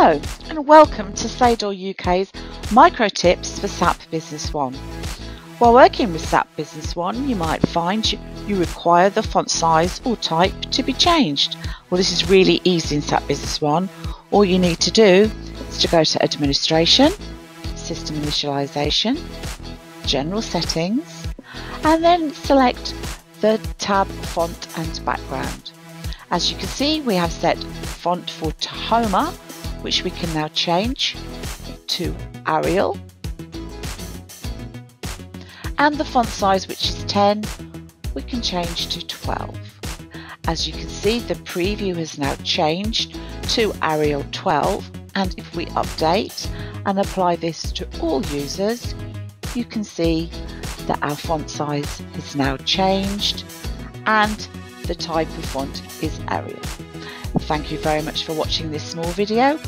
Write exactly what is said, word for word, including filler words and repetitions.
Hello and welcome to Seidor U K's Micro Tips for S A P Business One. While working with S A P Business One, you might find you, you require the font size or type to be changed. Well, this is really easy in S A P Business One. All you need to do is to go to Administration, System Initialization, General Settings, and then select the tab Font and Background. As you can see, we have set font for Tahoma, which we can now change to Arial, and the font size, which is ten, we can change to twelve. As you can see, the preview has now changed to Arial twelve, and if we update and apply this to all users, you can see that our font size has now changed and the type of font is Arial. Thank you very much for watching this small video.